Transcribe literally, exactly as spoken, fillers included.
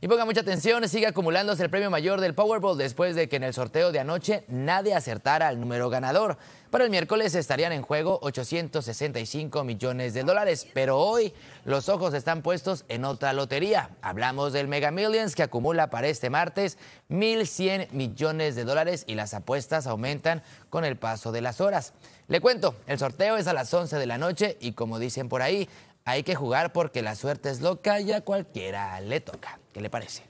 Y ponga mucha atención, sigue acumulándose el premio mayor del Powerball después de que en el sorteo de anoche nadie acertara al número ganador. Para el miércoles estarían en juego ochocientos sesenta y cinco millones de dólares, pero hoy los ojos están puestos en otra lotería. Hablamos del Mega Millions, que acumula para este martes mil cien millones de dólares y las apuestas aumentan con el paso de las horas. Le cuento, el sorteo es a las once de la noche y, como dicen por ahí, hay que jugar porque la suerte es loca y a cualquiera le toca. ¿Qué le parece?